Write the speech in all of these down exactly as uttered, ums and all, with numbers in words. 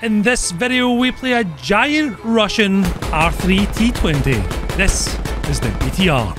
In this video, we play a giant Russian R three T twenty. This is the B T R.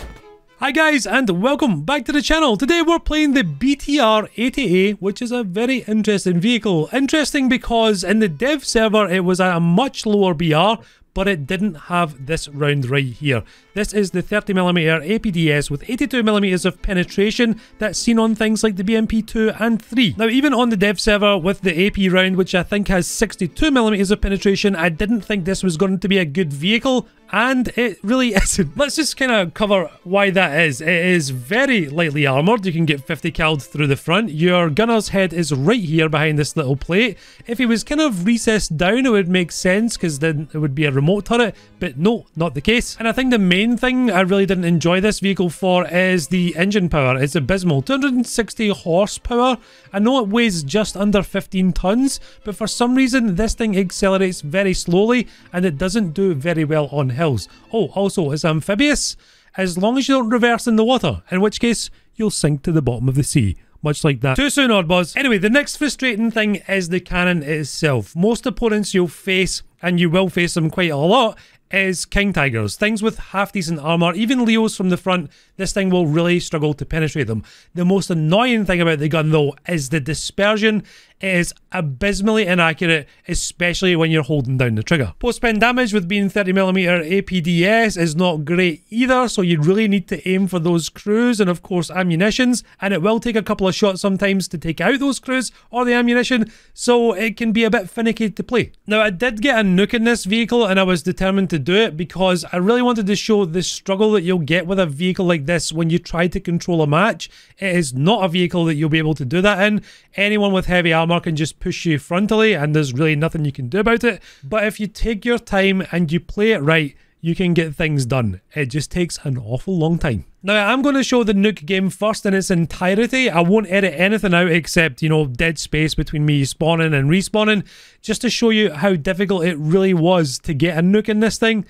Hi guys, and welcome back to the channel. Today we're playing the B T R eighty A, which is a very interesting vehicle. Interesting because in the dev server, it was at a much lower B R, but it didn't have this round right here. This is the thirty millimeter A P D S with eighty-two millimeters of penetration that's seen on things like the B M P two and three. Now, even on the dev server with the A P round, which I think has sixty-two millimeters of penetration, I didn't think this was going to be a good vehicle, and it really isn't. Let's just kind of cover why that is. It is very lightly armoured. You can get fifty cal through the front. Your gunner's head is right here behind this little plate. If he was kind of recessed down, it would make sense, because then it would be a remote turret, but no, not the case. And I think the main thing I really didn't enjoy this vehicle for is the engine power. It's abysmal. two hundred sixty horsepower. I know it weighs just under fifteen tons, but for some reason this thing accelerates very slowly and it doesn't do very well on hills. Oh, also it's amphibious, as long as you don't reverse in the water, in which case you'll sink to the bottom of the sea. Much like that. Too soon, OddBawZ. Anyway, the next frustrating thing is the cannon itself. Most opponents you'll face, and you will face them quite a lot, is King Tigers. Things with half-decent armour, even Leos from the front, this thing will really struggle to penetrate them. The most annoying thing about the gun, though, is the dispersion. It is abysmally inaccurate, especially when you're holding down the trigger. Post-spin damage with being thirty millimeter A P D S is not great either, so you really need to aim for those crews and, of course, ammunitions, and it will take a couple of shots sometimes to take out those crews or the ammunition, so it can be a bit finicky to play. Now, I did get a nuke in this vehicle, and I was determined to do it because I really wanted to show the struggle that you'll get with a vehicle like this when you try to control a match. It is not a vehicle that you'll be able to do that in. Anyone with heavy armor can just push you frontally and there's really nothing you can do about it. But if you take your time and you play it right, you can get things done. It just takes an awful long time. Now, I'm going to show the nuke game first in its entirety. I won't edit anything out except, you know, dead space between me spawning and respawning, just to show you how difficult it really was to get a nuke in this thing.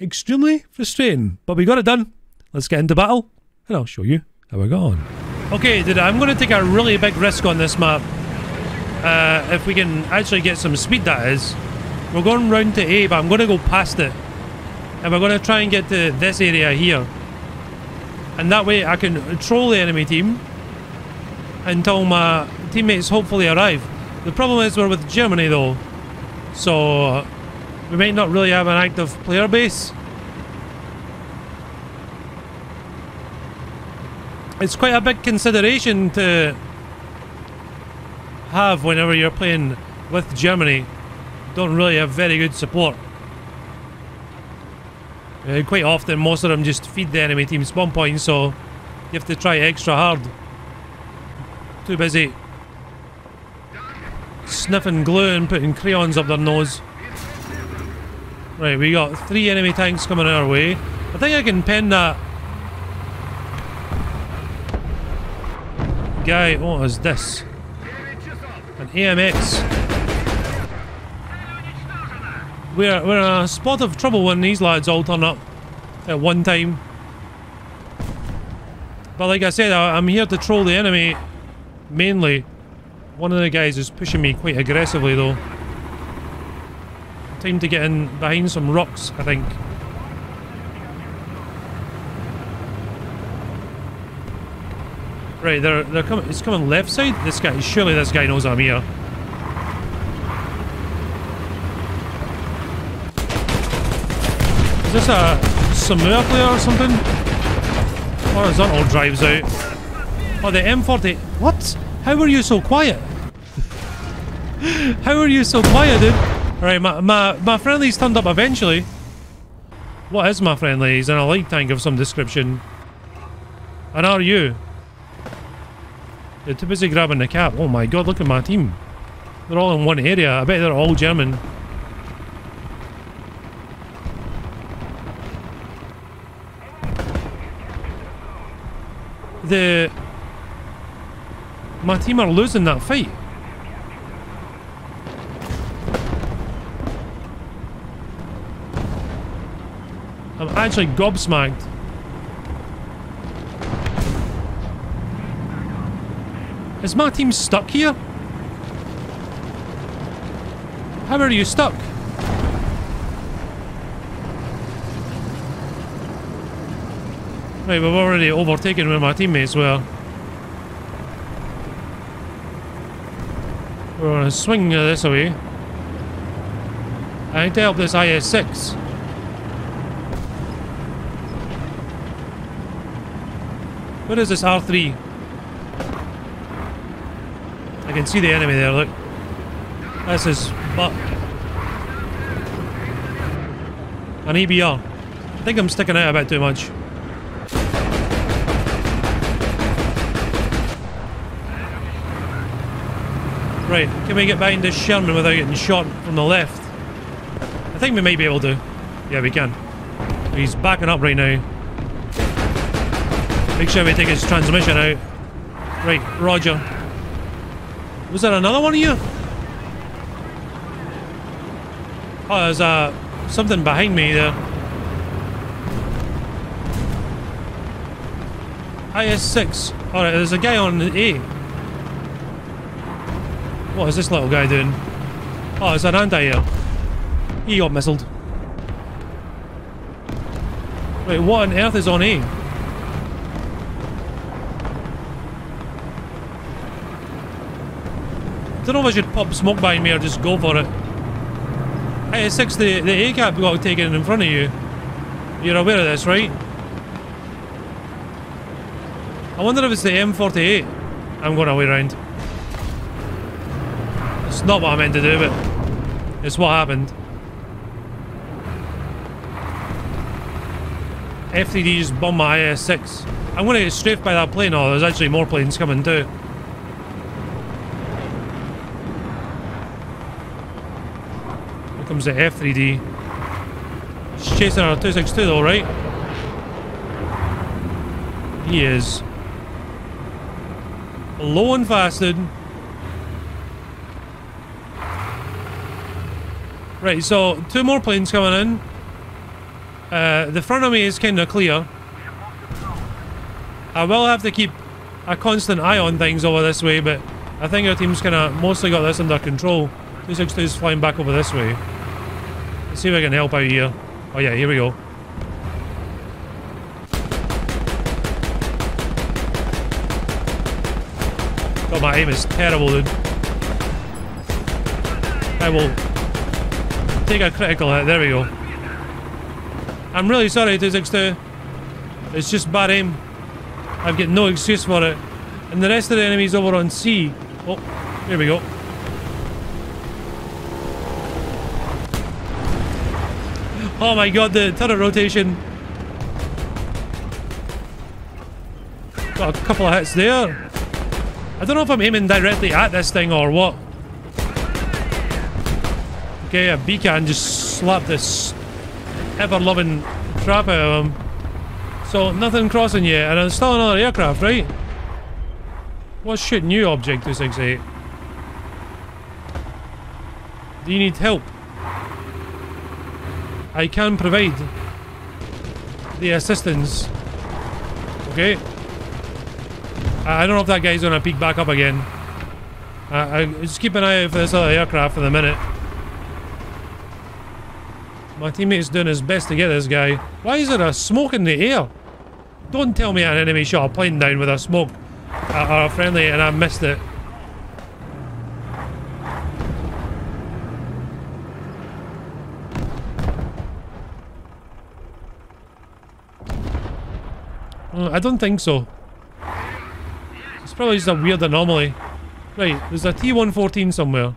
Extremely frustrating, but we got it done. Let's get into battle, and I'll show you how we got on. Okay, dude, I'm going to take a really big risk on this map. Uh, if we can actually get some speed, that is. We're going round to A, but I'm going to go past it. And we're going to try and get to this area here. And that way I can troll the enemy team until my teammates hopefully arrive. The problem is we're with Germany though. So we might not really have an active player base. It's quite a big consideration to have whenever you're playing with Germany. Don't really have very good support. Uh, quite often, most of them just feed the enemy team spawn points, so you have to try extra hard. Too busy sniffing glue and putting crayons up their nose. Right, we got three enemy tanks coming our way. I think I can pen that guy. What is this? An A M X. We're, we're in a spot of trouble when these lads all turn up at one time. But like I said, I, I'm here to troll the enemy, mainly. One of the guys is pushing me quite aggressively though. Time to get in behind some rocks, I think. Right, they're, they're coming, it's coming left side? This guy, surely this guy knows I'm here. Is this a Samoa player or something? Oh, horizontal drives out. Oh, the M forty. What? How are you so quiet? How are you so quiet, dude? Alright, my, my, my friendly's turned up eventually. What is my friendly? He's in a light tank of some description. And are you? They're too busy grabbing the cap. Oh my god, look at my team. They're all in one area. I bet they're all German. The... My team are losing that fight. I'm actually gobsmacked. Is my team stuck here? How are you stuck? Right, we've already overtaken where my teammates were. We're gonna swing this away. I need to help this I S six. Where is this R three? I can see the enemy there, look. That's his butt. An E B R. I think I'm sticking out a bit too much. Right, can we get behind this Sherman without getting shot from the left? I think we might be able to. Yeah, we can. He's backing up right now. Make sure we take his transmission out. Right, roger. Was there another one of you? Oh, there's uh, something behind me there. I S six. Alright, there's a guy on A. What is this little guy doing? Oh, it's an anti-air. He got missiled. Wait, what on earth is on A? I don't know if I should pop smoke behind me or just go for it. I S six, the, the A C A B got taken in front of you. You're aware of this, right? I wonder if it's the M forty-eight I'm going away round. It's not what I meant to do, but it's what happened. F three D just bombed my I S six. I'm going to get strafed by that plane. Oh, there's actually more planes coming too. Comes the F three D. He's chasing our two sixty-two though, right? He is. Low and fasted. Right, so two more planes coming in. Uh, the front of me is kind of clear. I will have to keep a constant eye on things over this way, but I think our team's kind of mostly got this under control. two sixty-two is flying back over this way. Let's see if I can help out here. Oh yeah, here we go. God, my aim is terrible, dude. I will take a critical hit. There we go. I'm really sorry, two sixty-two. It's just bad aim. I've got no excuse for it. And the rest of the enemy's over on C. Oh, here we go. Oh my god, the turret rotation. Got a couple of hits there. I don't know if I'm aiming directly at this thing or what. Okay, a B-can just slapped this ever-loving crap out of him. So, nothing crossing yet, and there's still another aircraft, right? What's shooting you, Object two sixty-eight? Do you need help? I can provide the assistance. Okay. I don't know if that guy's gonna peek back up again. I, I just keep an eye out for this other aircraft for the minute. My teammate's doing his best to get this guy. Why is there a smoke in the air? Don't tell me an enemy shot a plane down with a smoke or a friendly and I missed it. I don't think so. It's probably just a weird anomaly. Right, there's a T one fourteen somewhere.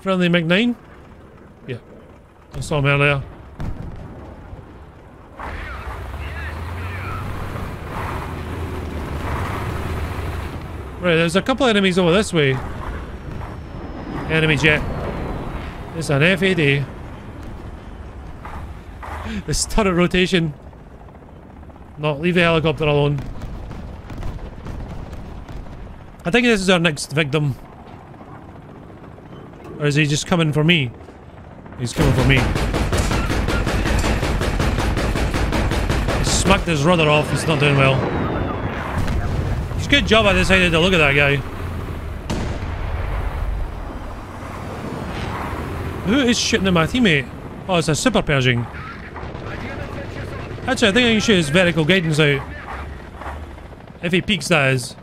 Friendly MiG nine? Yeah. I saw him earlier. Right, there's a couple enemies over this way. Enemy jet. It's an F eighty. This turret rotation. No, leave the helicopter alone. I think this is our next victim. Or is he just coming for me? He's coming for me. He smacked his rudder off. He's not doing well. It's a good job I decided to look at that guy. Who is shooting at my teammate? Oh, it's a Super Pershing. Actually, I think I can shoot his vertical guidance out. If he peeks, that is.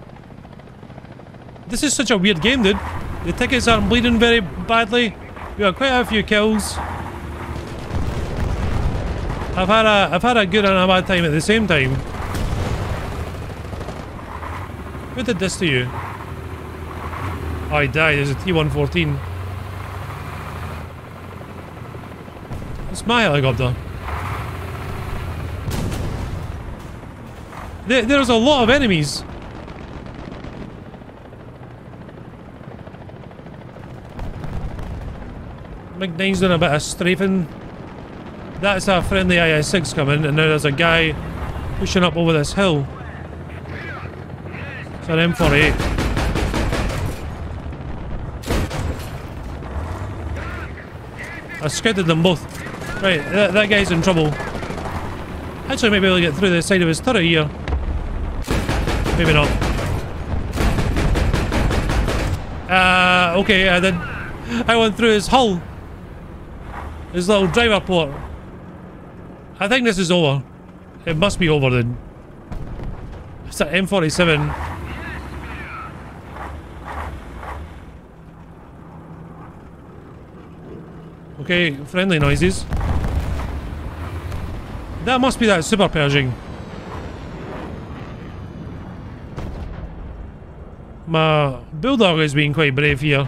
This is such a weird game, dude. The tickets aren't bleeding very badly. We got quite a few kills. I've had a, I've had a good and a bad time at the same time. Who did this to you? Oh, he died. There's a T one fourteen. It's my helicopter. There, there's a lot of enemies. MiG nine's doing a bit of strafing. That's a friendly I S six coming, and now there's a guy pushing up over this hill. It's an M forty-eight. I scouted them both. Right, that, that guy's in trouble. Actually, maybe I'll get through the side of his turret here. Maybe not. Uh, okay, I did. I went through his hull. His little driver port. I think this is over. It must be over then. It's that M forty-seven. Okay, friendly noises. That must be that Super Pershing. My Bulldog is being quite brave here.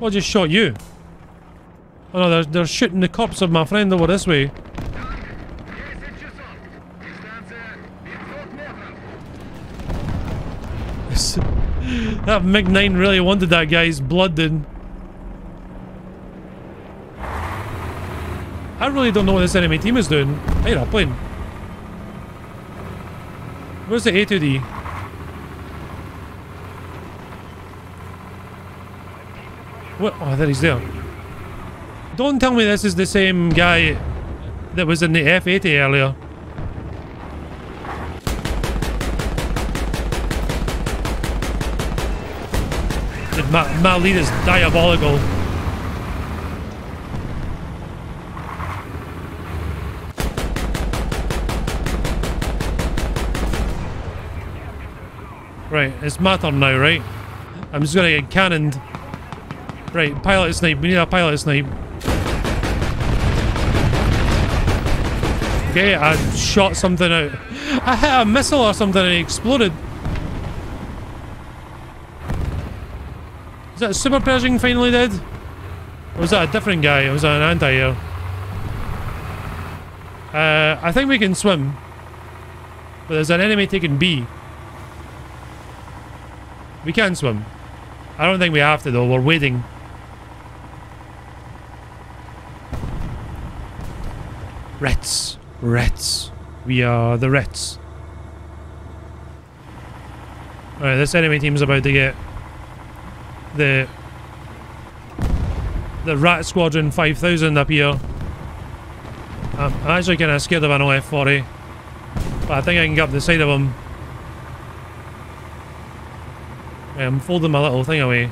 Well, I just shot you. Oh no, they're, they're shooting the corpse of my friend over this way. That MiG nine really wanted that guy's blood, didn't. I really don't know what this enemy team is doing. Hey, they're playing. Where's the A two D? What? Oh, there he's there. Don't tell me this is the same guy that was in the F eighty earlier. My, my lead is diabolical. Right, it's my turn now, right? I'm just gonna get cannoned. Right, pilot snipe. We need a pilot snipe. Okay, I shot something out. I hit a missile or something and it exploded. Is that Super Pershing finally dead? Or was that a different guy? Or was that an anti-air? Uh, I think we can swim. But there's an enemy taking B. We can swim. I don't think we have to though, we're waiting. Rats. Rats. We are the rats. Alright, this enemy team's about to get the the Rat Squadron five thousand up here. I'm actually kind of scared of an O F forty. But I think I can get up the side of him. I'm folding my little thing away.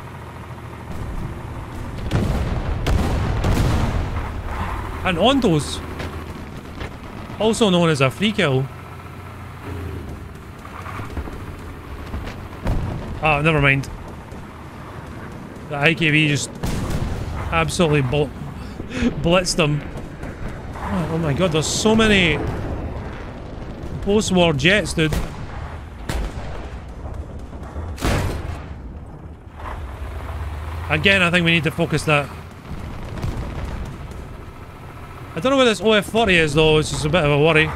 An Ontos, also known as a free kill. Ah, oh, never mind. The I K V just absolutely bl blitzed them. Oh, oh my god, there's so many post-war jets, dude. Again, I think we need to focus that. I don't know where this O F forty is though, it's just a bit of a worry.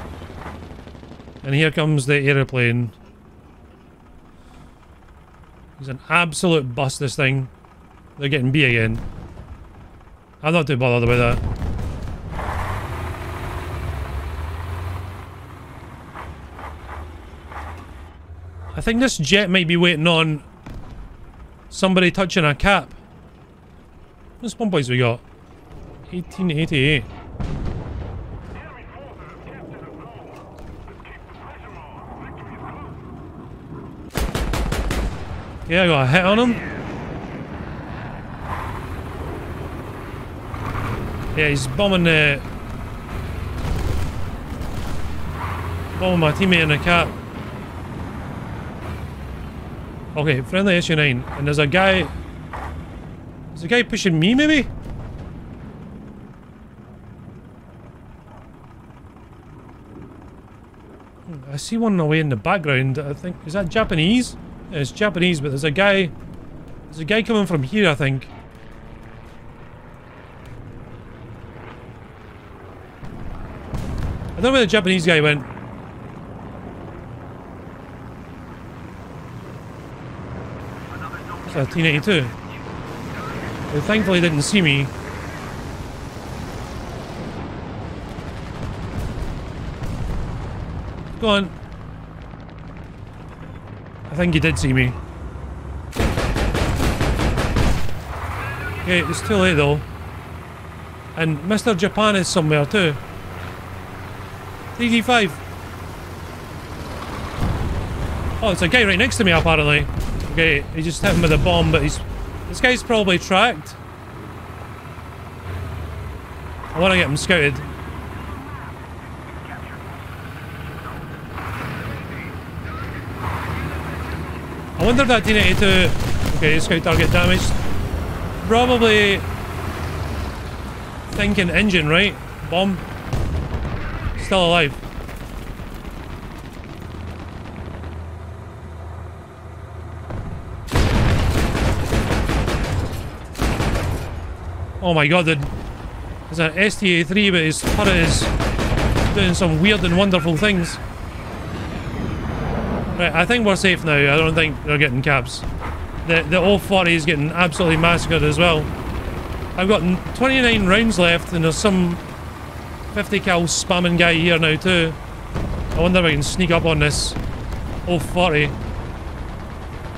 And here comes the aeroplane. It's an absolute bust, this thing. They're getting B again. I'm not too bothered about that. I think this jet might be waiting on somebody touching a cap. What spawn points we got? eighteen eighty-eight. Yeah, I got a hit on him. Yeah, he's bombing uh, bombing my teammate in the car. Okay, friendly S U nine, and there's a guy. Is the guy pushing me, maybe? I see one away in the background, I think. Is that Japanese? Yeah, it's Japanese, but there's a guy... There's a guy coming from here, I think. I don't know where the Japanese guy went. It's a T eighty-two. They thankfully didn't see me. Go on. I think he did see me. Okay, it's too late though. And Mister Japan is somewhere too. T D five. Oh, it's a guy right next to me apparently. Okay, he just hit him with a bomb, but he's... This guy's probably tracked. I want to get him scouted. I wonder if that T eighty-two... Okay, scout target damaged. Probably... Thinking engine, right? Bomb. Still alive. Oh my god, the, there's an S T A three, but his turret is doing some weird and wonderful things. Right, I think we're safe now. I don't think they're getting cabs. The the O F forty is getting absolutely massacred as well. I've got twenty-nine rounds left, and there's some fifty cal spamming guy here now too. I wonder if I can sneak up on this O F forty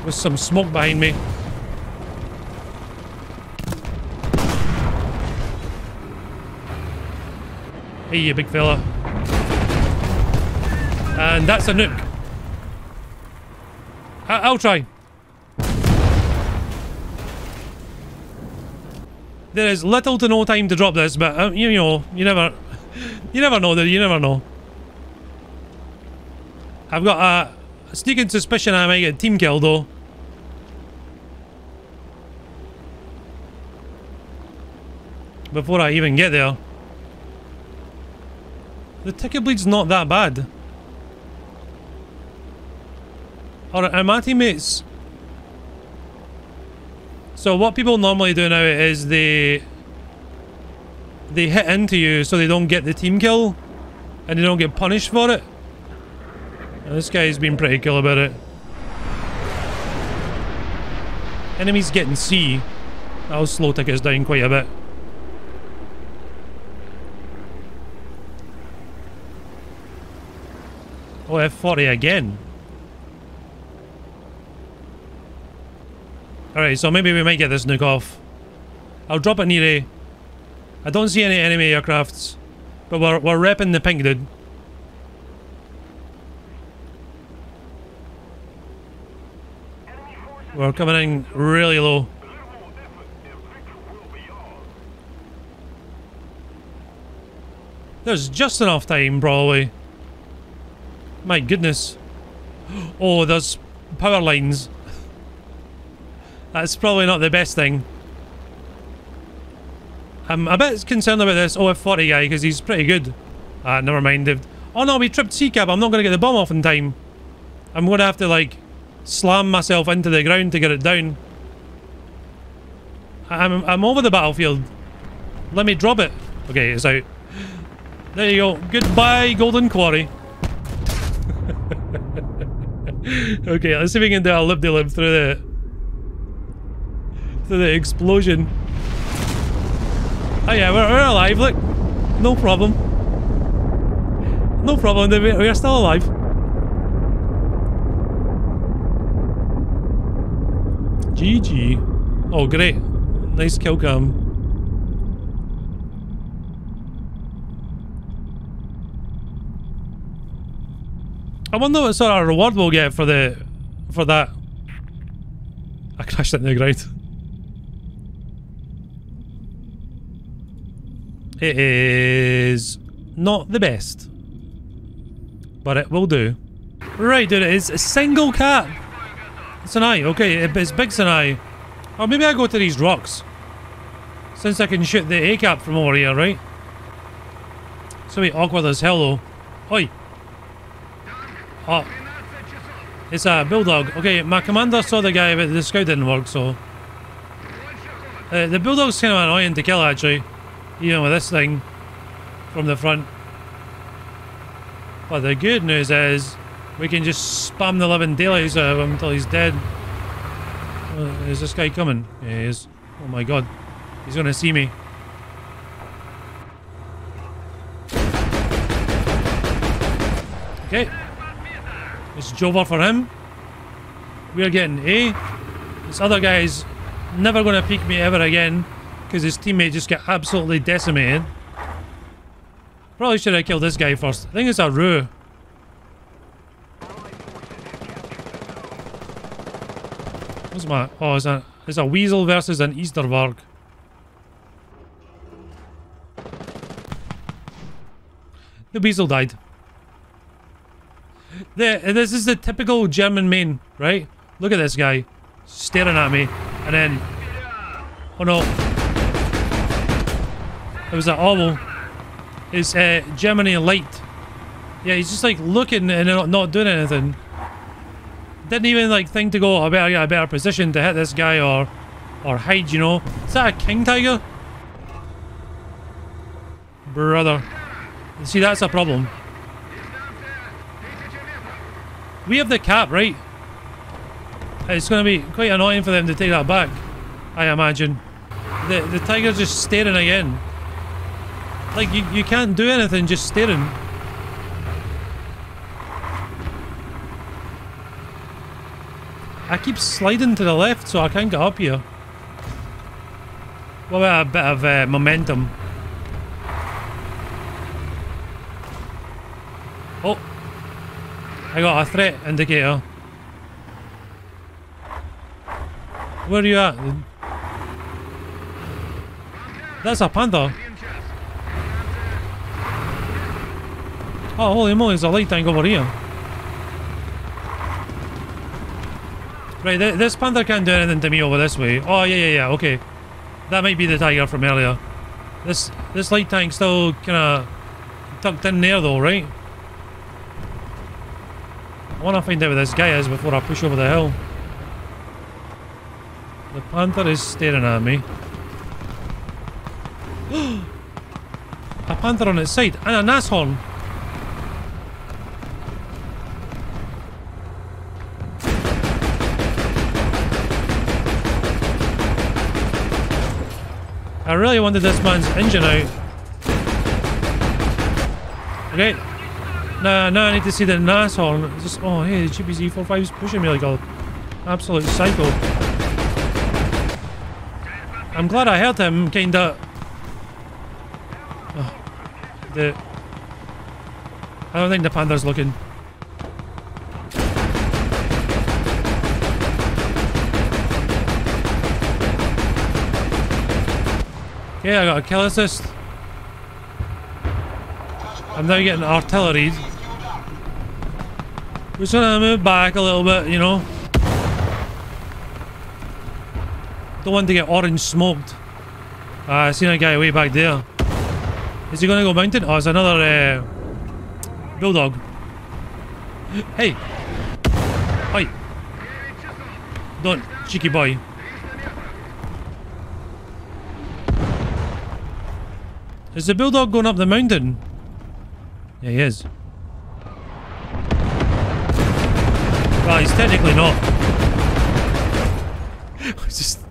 with some smoke behind me. Hey, you big fella. And that's a nuke. I'll try. There is little to no time to drop this, but uh, you, you know, you never, you never know. You never know. I've got a sneaking suspicion I might get a team kill though. Before I even get there, the ticket bleed's not that bad. Alright, and my teammates. So what people normally do now is they they hit into you so they don't get the team kill and they don't get punished for it. And this guy's been pretty cool about it. Enemies getting C. That'll slow tickets down quite a bit. Oh, F forty again. Alright, so maybe we might get this nuke off. I'll drop it near A. I don't see any enemy aircrafts, but we're, we're repping the pink dude. We're coming in really low. There's just enough time, probably. My goodness. Oh, there's power lines. That's probably not the best thing. I'm a bit concerned about this O F forty guy because he's pretty good. Ah, uh, never mind. Oh no, we tripped C-cab. I'm not going to get the bomb off in time. I'm going to have to, like, slam myself into the ground to get it down. I'm, I'm over the battlefield. Let me drop it. Okay, it's out. There you go. Goodbye, Golden Quarry. Okay, let's see if we can do a lip-de-lip through the... to the explosion. Oh yeah, we're, we're alive, look. No problem. No problem, we are still alive. G G. Oh great. Nice kill cam. I wonder what sort of reward we'll get for the... for that. I crashed into the ground. It is not the best, but it will do. Right, dude, it is a single cat. It's an eye, okay, it's big an eye. Or maybe I go to these rocks, since I can shoot the A CAP from over here, right? It's gonna be awkward as hell though. Oi! Oh. It's a Bulldog. Okay, my commander saw the guy, but the scout didn't work, so... Uh, the Bulldog's kind of annoying to kill, actually. Even with this thing from the front. But the good news is, we can just spam the living daylights out of him until he's dead. Uh, is this guy coming? Yeah, he is. Oh my god. He's gonna see me. Okay. It's Jover for him. We're getting A. This other guy's never gonna peek me ever again, because his teammate just got absolutely decimated. Probably should have killed this guy first. I think it's a Roo. What's my... Oh, it's a, it's a Weasel versus an Eastervarg. The Weasel died. The, this is the typical German main, right? Look at this guy staring at me, and then... Oh no. It was that oval. It's uh, Germany light. Yeah, he's just like looking and not, not doing anything. Didn't even like think to go, I better get a better position to hit this guy or or hide, you know. Is that a King Tiger? Brother. See, that's a problem. We have the cap, right? It's going to be quite annoying for them to take that back, I imagine. The the tiger's just staring again. Like, you, you can't do anything just staring. I keep sliding to the left, so I can't get up here. What about a bit of uh, momentum? Oh! I got a threat indicator. Where are you at? That's a Panther. Oh, holy moly, there's a light tank over here. Right, th this Panther can't do anything to me over this way. Oh, yeah, yeah, yeah, okay. That might be the Tiger from earlier. This, this light tank's still kinda tucked in there though, right? I want to find out where this guy is before I push over the hill. The Panther is staring at me. A Panther on its side and a Nashorn. I really wanted this man's engine out. Okay. Nah, now I need to see the Nashorn. It's just, oh, hey, the G P Z forty-five is pushing me like an absolute psycho. I'm glad I heard him, kinda. Oh, the. I don't think the Panther's looking. Okay, I got a kill assist. I'm now getting artillery. We're just gonna move back a little bit, you know. Don't want to get orange smoked. Uh, I seen a guy way back there. Is he gonna go mountain? Oh, it's another uh, Bulldog. Hey! Hi! Don't, cheeky boy. Is the Bulldog going up the mountain? Yeah, he is. Well, he's technically not. Just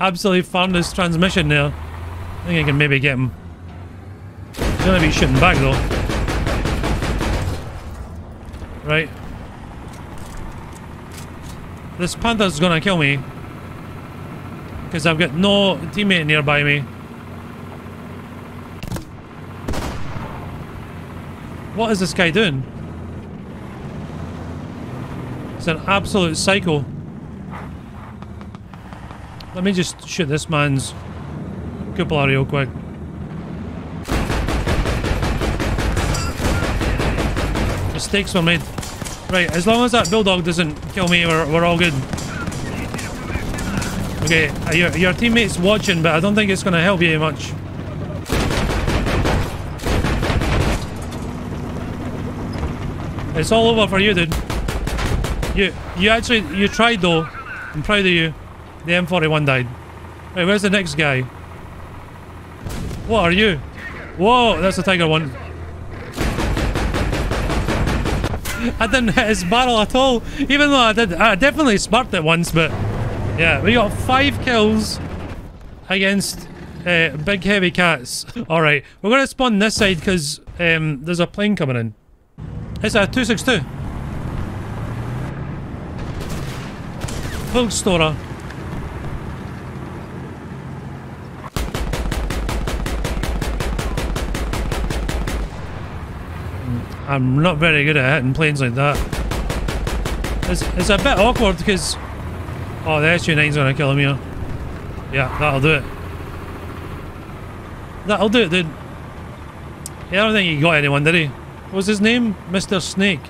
absolutely farmless transmission there. I think I can maybe get him. He's gonna be shooting back though. Right. This Panther's gonna kill me, because I've got no teammate nearby me. What is this guy doing? It's an absolute psycho. Let me just shoot this man's cupola real quick. mistakes were made. Right, as long as that Bulldog doesn't kill me, we're, we're all good. Okay, your, your teammate's watching, but I don't think it's going to help you much. It's all over for you, dude. You you actually, you tried though. I'm proud of you. The M forty-one died. Right, where's the next guy? What are you? Whoa, that's the Tiger one. I didn't hit his barrel at all, even though I did. I definitely sparked it once, but... Yeah, we got five kills against uh, big heavy cats. Alright, we're going to spawn this side because um, there's a plane coming in. It's a two sixty-two. Bulk storer. I'm not very good at hitting planes like that. It's, it's a bit awkward because... Oh, the S U nine's gonna kill him here. Yeah, that'll do it. That'll do it, dude. Yeah, I don't think he got anyone, did he? What was his name? Mister Snake.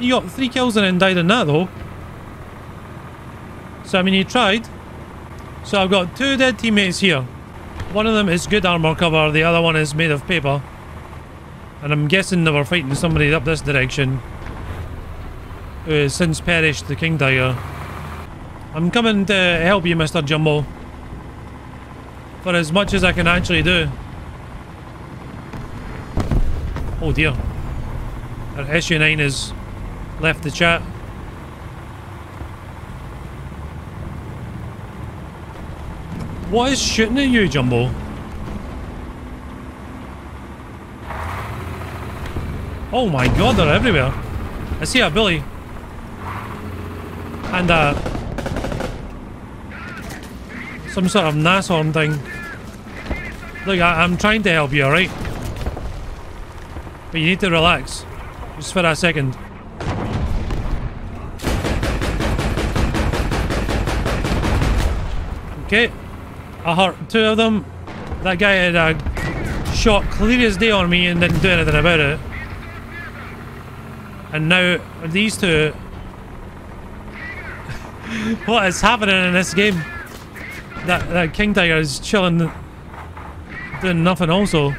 He got three kills and then died in that, though. So, I mean, he tried. So, I've got two dead teammates here. One of them is good armor cover, the other one is made of paper. And I'm guessing they were fighting somebody up this direction. Who has since perished, the King Tiger. I'm coming to help you, Mister Jumbo. For as much as I can actually do. Oh dear. Our S U nine has left the chat. What is shooting at you, Jumbo? Oh my god, they're everywhere. I see a Billy. And uh, some sort of Nashorn thing. Look, I I'm trying to help you, alright? But you need to relax. Just for a second. Okay. I hurt two of them. That guy had a shot clear as day on me and didn't do anything about it. And now these two... What is happening in this game? That, that King Tiger is chilling, doing nothing. Also,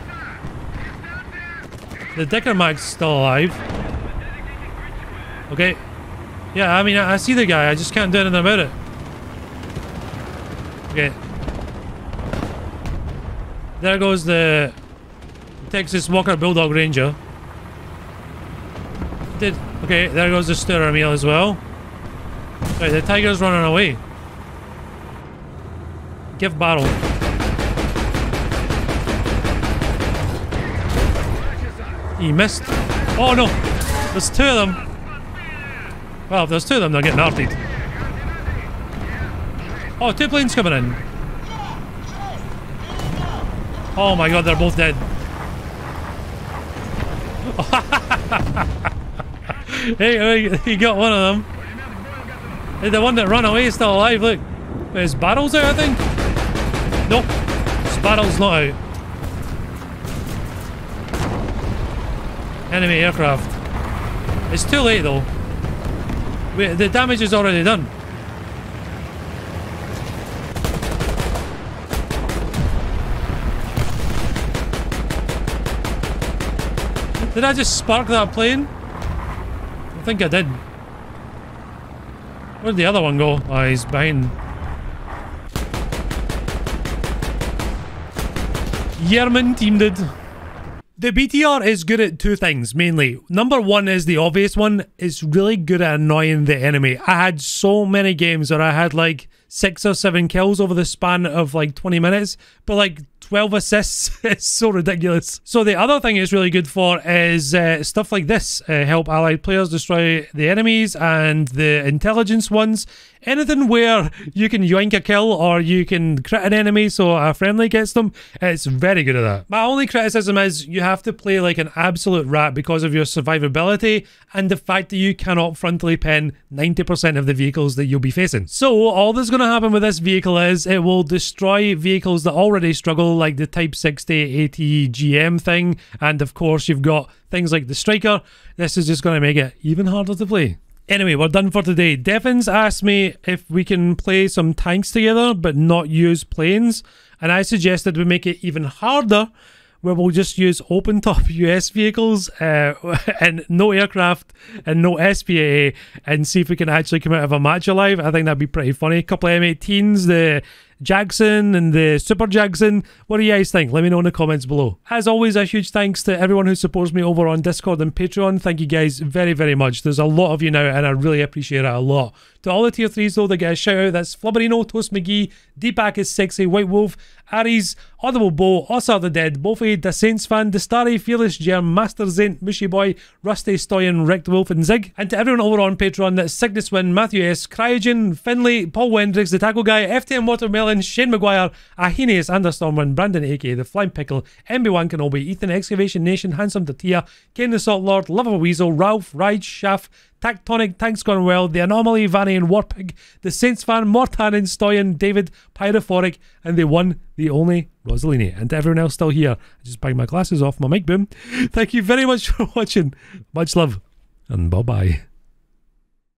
the Dicker Mag's still alive. Okay. Yeah, I mean, I, I see the guy. I just can't do anything about it. Okay. There goes the Texas Walker Bulldog Ranger. Did okay? There goes the stirrer meal as well. Right, the Tiger's running away. Give battle. He missed. Oh no! There's two of them. Well, if there's two of them, they're getting artied. Oh, two planes coming in. Oh my god, they're both dead. Hey, he got one of them. The one that ran away is still alive, look. His barrel's out, I think? Nope. His barrel's not out. Enemy aircraft. It's too late, though. We, the damage is already done. Did I just spark that plane? I think I did. Where'd the other one go? Oh, he's behind. Sherman team did. The B T R is good at two things, mainly. Number one is the obvious one. It's really good at annoying the enemy. I had so many games where I had like six or seven kills over the span of like twenty minutes, but like twelve assists. It's so ridiculous. So the other thing it's really good for is uh, stuff like this. Uh, help allied players destroy the enemies and the intelligence ones. Anything where you can yoink a kill or you can crit an enemy so a friendly gets them, it's very good at that. My only criticism is you have to play like an absolute rat because of your survivability and the fact that you cannot frontally pen ninety percent of the vehicles that you'll be facing. So all there's going to gonna happen with this vehicle is it will destroy vehicles that already struggle, like the Type sixty A T G M thing, and of course you've got things like the Striker. This is just gonna make it even harder to play. Anyway, we're done for today. Devin's asked me if we can play some tanks together but not use planes, and I suggested we make it even harder, where we'll just use open-top U S vehicles uh, and no aircraft and no S P A A, and see if we can actually come out of a match alive. I think that'd be pretty funny. A couple of M eighteens, the Jackson and the Super Jackson. What do you guys think? Let me know in the comments below. As always, a huge thanks to everyone who supports me over on Discord and Patreon. Thank you guys very, very much. There's a lot of you now, and I really appreciate it a lot. To all the tier threes though, they get a shout out. That's Flubberino, Toast McGee, Deepak is Sexy, White Wolf, Aries, Audible Bo, Ossa the Dead, Bofi, The Saints Fan, Dastari, Fearless Germ, Master Zaint, Mushy Boy, Rusty, Stoyan, Rick the Wolf and Zig. And to everyone over on Patreon, that's Cygnus Win, Matthew S, Cryogen, Finlay, Paul Wendricks, The Taco Guy, F T M Watermelon, Shane Maguire, Ahenius, Understormwind, Brandon A K, The Flying Pickle, M B one Kenobi, Ethan, Excavation Nation, Handsome Tatia, Ken the Salt Lord, Love of a Weasel, Ralph, Ride, Shaft, Tactonic, Tanks Gone Well, The Anomaly, Vanny and Warpig, The Saints Fan, Mortanen, Stoyan, David, Pyrophoric, and the one, the only, Rosalini. And to everyone else still here, I just banged my glasses off my mic boom. Thank you very much for watching. Much love, and bye-bye.